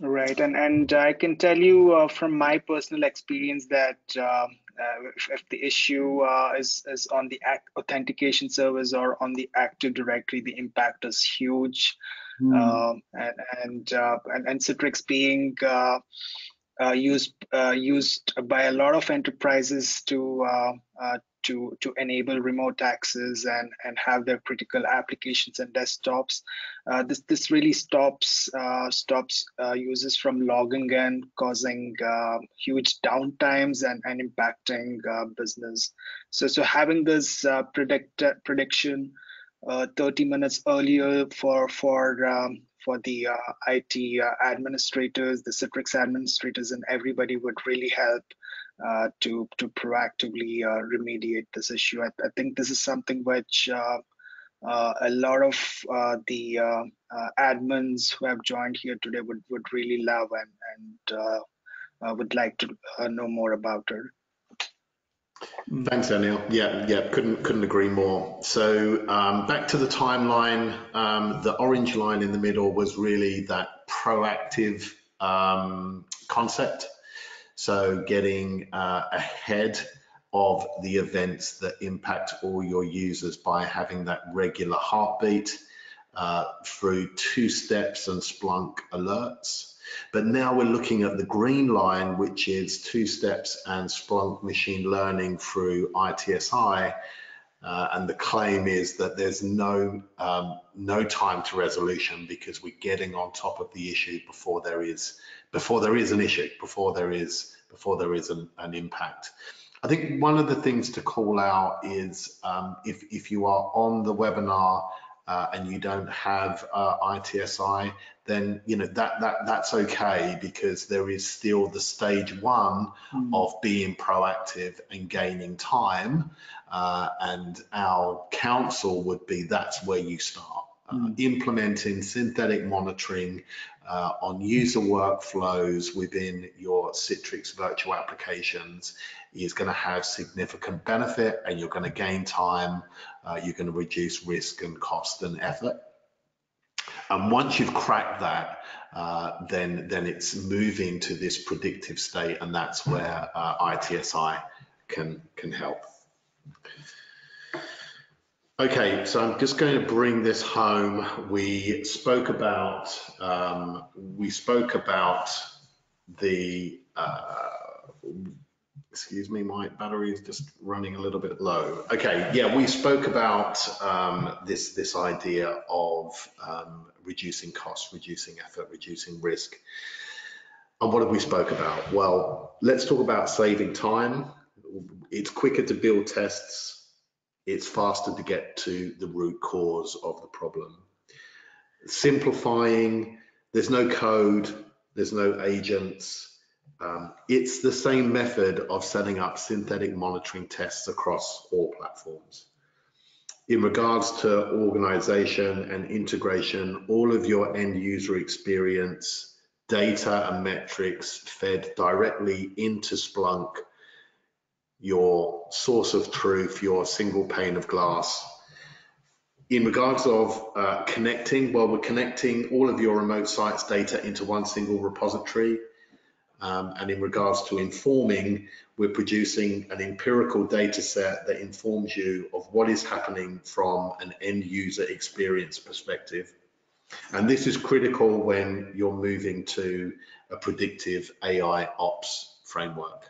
Right, and and I can tell you uh, from my personal experience that uh, uh, if, if the issue uh, is is on the authentication service or on the Active Directory, the impact is huge. Mm. um, and and, uh, and and Citrix being uh, uh, used uh, used by a lot of enterprises to uh, uh, to to enable remote access and and have their critical applications and desktops. Uh, this this really stops uh, stops uh, users from logging in, causing uh, huge downtimes and and impacting uh, business. So so having this uh, predict prediction uh, thirty minutes earlier for for um, for the uh, I T uh, administrators, the Citrix administrators, and everybody would really help Uh, to to proactively uh, remediate this issue. I, I think this is something which uh, uh, a lot of uh, the uh, uh, admins who have joined here today would would really love and and uh, uh, would like to uh, know more about it. Thanks, Anil. Yeah, yeah, couldn't couldn't agree more. So um, back to the timeline. Um, the orange line in the middle was really that proactive um, concept. So getting uh, ahead of the events that impact all your users by having that regular heartbeat uh, through Two Steps and Splunk alerts. But now we're looking at the green line, which is Two Steps and Splunk machine learning through I T S I. Uh, and the claim is that there's no, um, no time to resolution because we're getting on top of the issue before there is before there is an issue, before there is before there is an, an impact. I think one of the things to call out is um, if, if you are on the webinar uh, and you don't have uh, I T S I, then you know that that that's okay, because there is still the stage one mm. of being proactive and gaining time, uh, and our counsel would be that's where you start. Uh, implementing synthetic monitoring uh, on user workflows within your Citrix virtual applications is going to have significant benefit, and you're going to gain time, uh, you're going to reduce risk and cost and effort. And once you've cracked that, uh, then, then it's moving to this predictive state, and that's where uh, I T S I can, can help. Okay, so I'm just going to bring this home. We spoke about um, we spoke about the uh, excuse me, my battery is just running a little bit low. Okay, yeah, we spoke about um, this this idea of um, reducing costs, reducing effort, reducing risk. And what have we spoke about? Well, let's talk about saving time. It's quicker to build tests. It's faster to get to the root cause of the problem. Simplifying, there's no code, there's no agents. Um, it's the same method of setting up synthetic monitoring tests across all platforms. In regards to organization and integration, all of your end user experience, data and metrics fed directly into Splunk, your source of truth, your single pane of glass. In regards of uh, connecting, well, we're connecting all of your remote sites data into one single repository. Um, and in regards to informing, we're producing an empirical data set that informs you of what is happening from an end user experience perspective. And this is critical when you're moving to a predictive A I ops framework.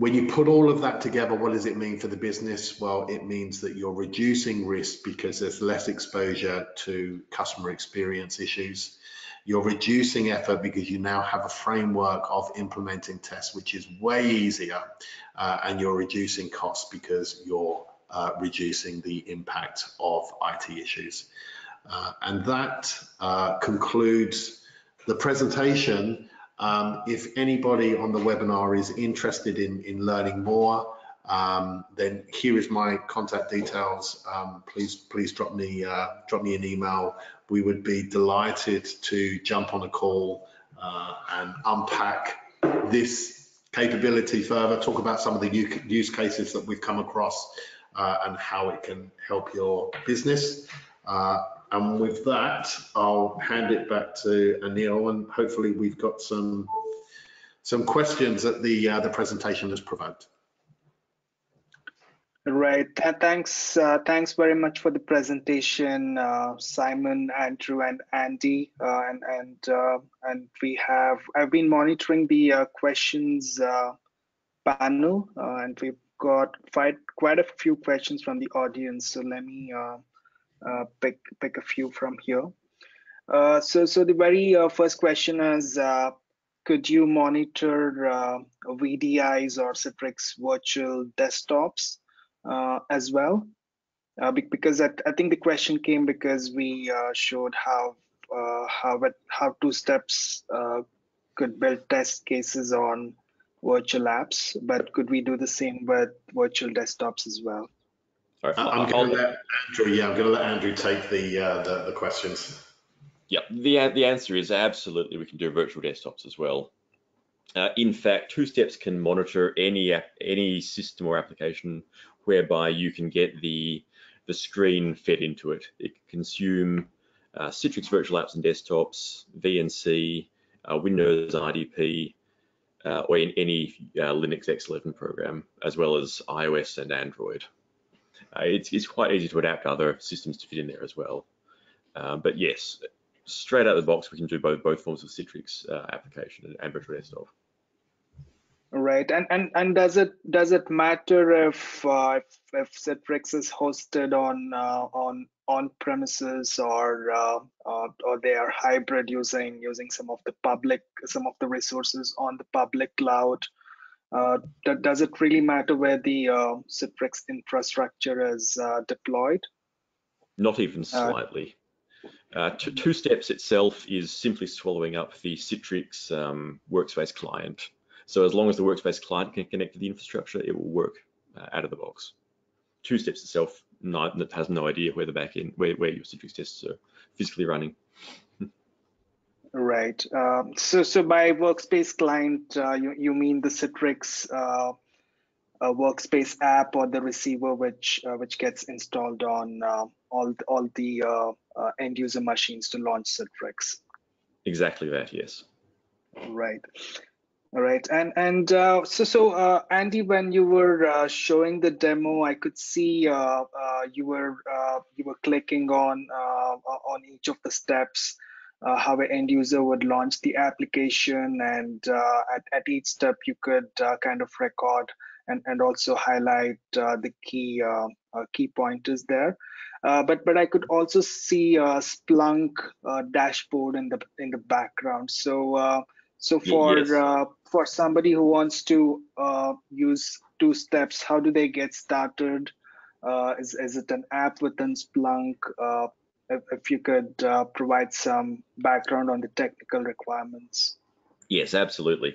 When you put all of that together, what does it mean for the business? Well, it means that you're reducing risk because there's less exposure to customer experience issues. You're reducing effort because you now have a framework of implementing tests, which is way easier. Uh, and you're reducing costs because you're uh, reducing the impact of I T issues. Uh, and that uh, concludes the presentation. Um, if anybody on the webinar is interested in, in learning more, um, then here is my contact details. Um, please, please drop me, uh, drop me an email. We would be delighted to jump on a call uh, and unpack this capability further, talk about some of the use cases that we've come across uh, and how it can help your business. Uh, And with that, I'll hand it back to Anil, and hopefully we've got some some questions that the uh, the presentation has provided. Right. Uh, thanks. Uh, thanks very much for the presentation, uh, Simon, Andrew, and Andy. Uh, and and uh, and we have I've been monitoring the uh, questions uh, panel, uh, and we've got quite quite a few questions from the audience. So let me. Uh, Uh, pick pick a few from here. Uh, so so the very uh, first question is, uh, could you monitor uh, V D Is or Citrix virtual desktops uh, as well? Uh, because I, I think the question came because we uh, showed how uh, how how Two Steps uh, could build test cases on virtual apps, but could we do the same with virtual desktops as well? Sorry, I'm going to let Andrew. Yeah, I'm going to let Andrew take the uh, the, the questions. Yeah, the the answer is absolutely. We can do virtual desktops as well. Uh, in fact, Two Steps can monitor any app, any system or application whereby you can get the the screen fed into it. It can consume uh, Citrix Virtual Apps and Desktops, V N C, uh, Windows I D P, uh, or in any uh, Linux X eleven program, as well as iOS and Android. Uh, it's, it's quite easy to adapt other systems to fit in there as well. Uh, but yes, straight out of the box, we can do both both forms of Citrix uh, application and, and virtual desktop. Right, and and and does it does it matter if uh, if, if Citrix is hosted on uh, on on premises or uh, or, or they are hybrid using using some of the public some of the resources on the public cloud? Uh, does it really matter where the uh, Citrix infrastructure is uh, deployed? Not even slightly. Uh, uh, two, two Steps itself is simply swallowing up the Citrix um, workspace client. So as long as the workspace client can connect to the infrastructure, it will work uh, out of the box. Two Steps itself not, has no idea where the backend, where, where your Citrix tests are physically running. Right. Um, so, so by workspace client, uh, you you mean the Citrix uh, uh, workspace app or the receiver, which uh, which gets installed on uh, all all the uh, uh, end user machines to launch Citrix. Exactly that. Yes. Right. All right. And and uh, so so uh, Andy, when you were uh, showing the demo, I could see uh, uh, you were uh, you were clicking on uh, on each of the steps. Uh, how an end user would launch the application, and uh, at, at each step you could uh, kind of record and, and also highlight uh, the key uh, uh, key pointers there. Uh, but but I could also see a Splunk uh, dashboard in the in the background. So uh, so for yes. uh, for somebody who wants to uh, use Two Steps, how do they get started? Uh, is is it an app within Splunk? Uh, If you could uh, provide some background on the technical requirements. Yes, absolutely.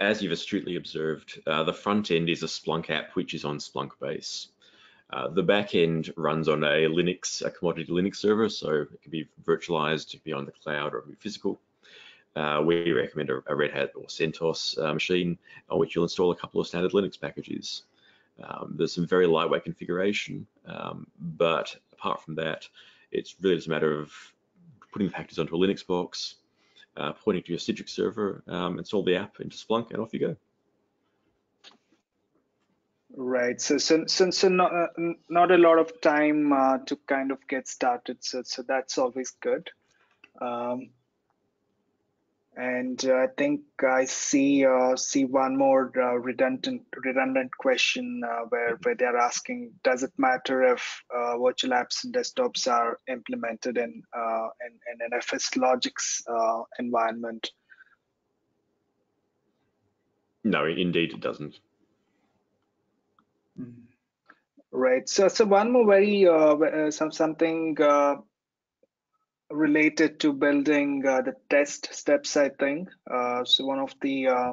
As you've astutely observed, uh, the front end is a Splunk app, which is on Splunk base. Uh, the back end runs on a Linux, a commodity Linux server, so it can be virtualized, it can be on the cloud, or it can be physical. Uh, we recommend a, a Red Hat or CentOS uh, machine on which you'll install a couple of standard Linux packages. Um, there's some very lightweight configuration, um, but apart from that, it's really just a matter of putting the packages onto a Linux box, uh, pointing to your Citrix server, um, install the app into Splunk, and off you go. Right. So, so, so, so not uh, not a lot of time uh, to kind of get started. So, so that's always good. Um, and uh, I think I see uh, see one more uh, redundant redundant question uh, where where they're asking, does it matter if uh, virtual apps and desktops are implemented in uh, in, in an FSLogix uh, environment? No, indeed it doesn't. Right. So so one more very uh, some something. Uh, related to building uh, the test steps, I think. Uh, so one of the uh,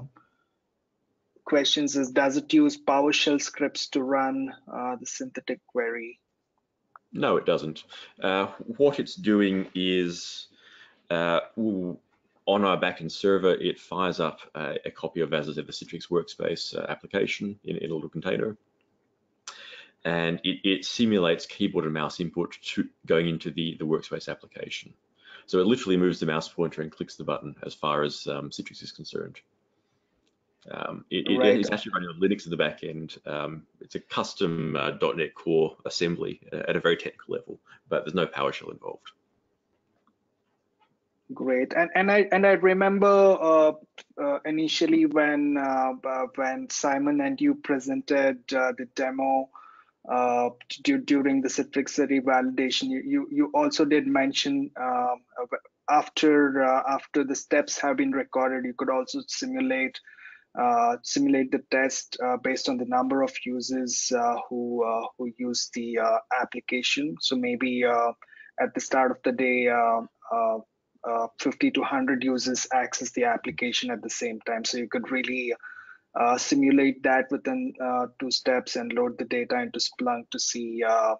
questions is, does it use PowerShell scripts to run uh, the synthetic query? No, it doesn't. Uh, what it's doing is, uh, ooh, on our backend server, it fires up a, a copy of, as I said, the Citrix Workspace uh, application in, in a little container. And it, it simulates keyboard and mouse input to going into the, the Workspace application. So it literally moves the mouse pointer and clicks the button as far as um, Citrix is concerned. Um, it, right. it, it's actually running on Linux in the back end. Um, it's a custom uh, dot net Core assembly at a very technical level, but there's no PowerShell involved. Great, and and I and I remember uh, uh, initially when uh, when Simon and you presented uh, the demo uh, to, during the Citrix revalidation, you, you you also did mention uh, after uh, after the steps have been recorded, you could also simulate uh, simulate the test uh, based on the number of users uh, who uh, who use the uh, application. So maybe uh, at the start of the day. Uh, uh, Uh, fifty to one hundred users access the application at the same time. So you could really uh, simulate that within uh, two steps and load the data into Splunk to see uh,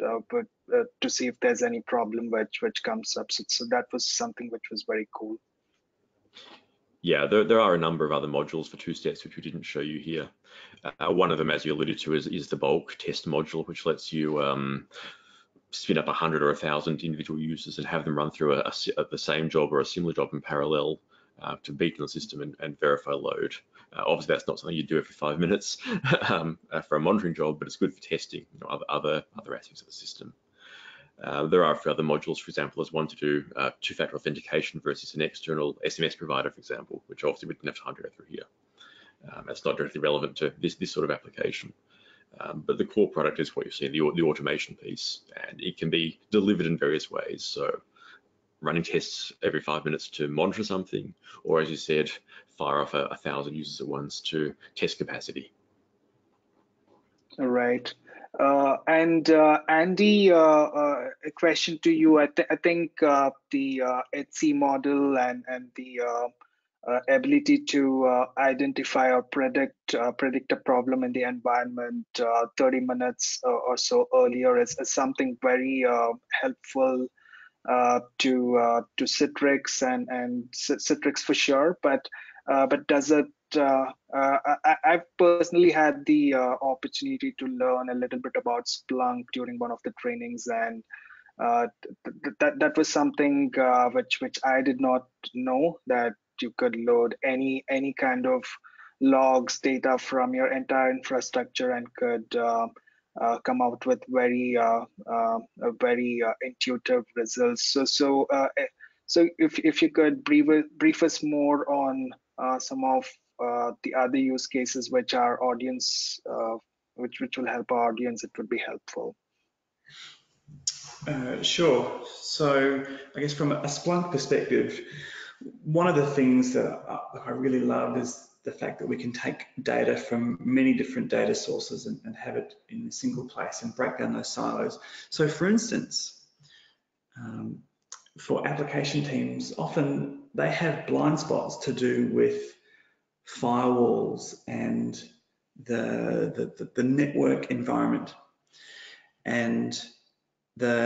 uh, but, uh, to see if there's any problem which which comes up. So, so that was something which was very cool. Yeah, there, there are a number of other modules for two steps which we didn't show you here. Uh, one of them, as you alluded to, is, is the bulk test module, which lets you um, spin up one hundred or one thousand individual users and have them run through a, a, a, the same job or a similar job in parallel uh, to beat in the system and, and verify load. Uh, obviously, that's not something you do every five minutes um, uh, for a monitoring job, but it's good for testing, you know, other, other, other aspects of the system. Uh, there are a few other modules. For example, there's one to do uh, two-factor authentication versus an external S M S provider, for example, which obviously we didn't have time to go through here. Um, that's not directly relevant to this, this sort of application. Um, but the core product is what you see in the, the automation piece, and it can be delivered in various ways. So running tests every five minutes to monitor something, or as you said, fire off a, a thousand users at once to test capacity. All right. Uh, and uh, Andy, uh, uh, a question to you. I, th I think uh, the uh, I T S I model and, and the uh, Uh, ability to uh, identify or predict uh, predict a problem in the environment uh, thirty minutes uh, or so earlier is, is something very uh, helpful uh, to uh, to Citrix and and Citrix for sure. But uh, but does it? Uh, uh, I, I've personally had the uh, opportunity to learn a little bit about Splunk during one of the trainings, and uh, th th that that was something uh, which which I did not know, that you could load any any kind of logs data from your entire infrastructure and could uh, uh, come out with very uh, uh, very uh, intuitive results. So so uh, so if if you could brief brief us more on uh, some of uh, the other use cases which our audience uh, which which will help our audience, it would be helpful. Uh, sure. So I guess from a Splunk perspective, one of the things that I really love is the fact that we can take data from many different data sources and, and have it in a single place and break down those silos. So for instance, um, for application teams, often they have blind spots to do with firewalls and the, the, the network environment. And the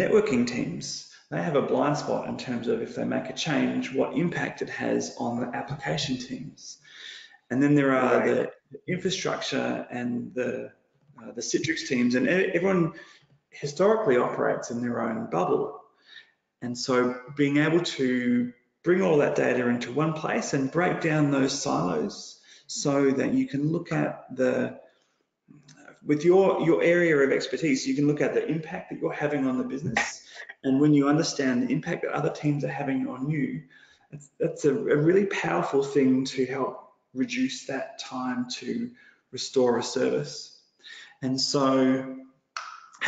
networking teams, they have a blind spot in terms of if they make a change, what impact it has on the application teams. And then there are right. the infrastructure and the, uh, the Citrix teams, and everyone historically operates in their own bubble. And so being able to bring all that data into one place and break down those silos so that you can look at the, with your, your area of expertise, you can look at the impact that you're having on the business. And when you understand the impact that other teams are having on you, it's, that's a, a really powerful thing to help reduce that time to restore a service. And so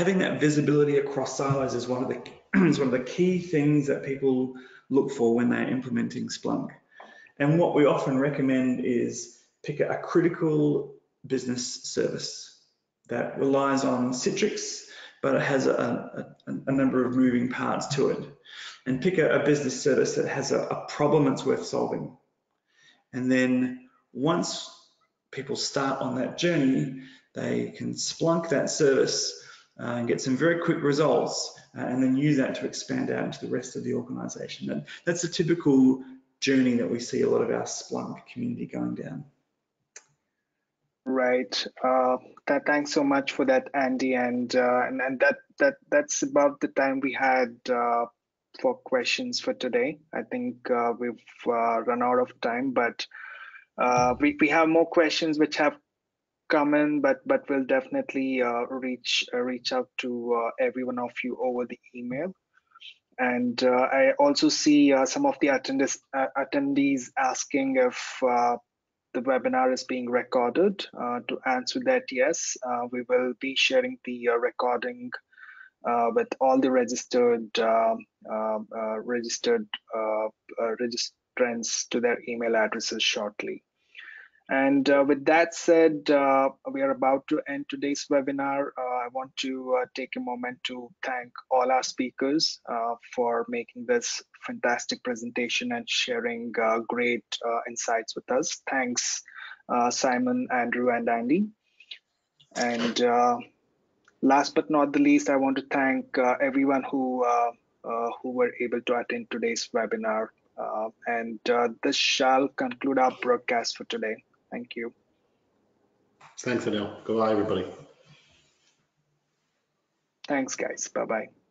having that visibility across silos is one of the, is one of the key things that people look for when they're implementing Splunk. And what we often recommend is pick a critical business service that relies on Citrix, but it has a, a, a number of moving parts to it. and pick a, a business service that has a, a problem it's worth solving. And then once people start on that journey, they can Splunk that service uh, and get some very quick results, uh, and then use that to expand out into the rest of the organization. And that's a typical journey that we see a lot of our Splunk community going down. Right. Uh, that, thanks so much for that, Andy. And uh, and, and that that that's about the time we had uh, for questions for today. I think uh, we've uh, run out of time, but uh, we we have more questions which have come in, but but we'll definitely uh, reach uh, reach out to uh, every one of you over the email. And uh, I also see uh, some of the attendees uh, attendees asking if Uh, the webinar is being recorded. Uh, to answer that, yes, uh, we will be sharing the uh, recording uh, with all the registered uh, uh, uh, registered uh, uh, registrants to their email addresses shortly. And uh, with that said, uh, we are about to end today's webinar. Uh, I want to uh, take a moment to thank all our speakers uh, for making this fantastic presentation and sharing uh, great uh, insights with us. Thanks, uh, Simon, Andrew, and Andy. And uh, last but not the least, I want to thank uh, everyone who, uh, uh, who were able to attend today's webinar. Uh, and uh, this shall conclude our broadcast for today. Thank you. Thanks, Anil. Goodbye, everybody. Thanks, guys. Bye-bye.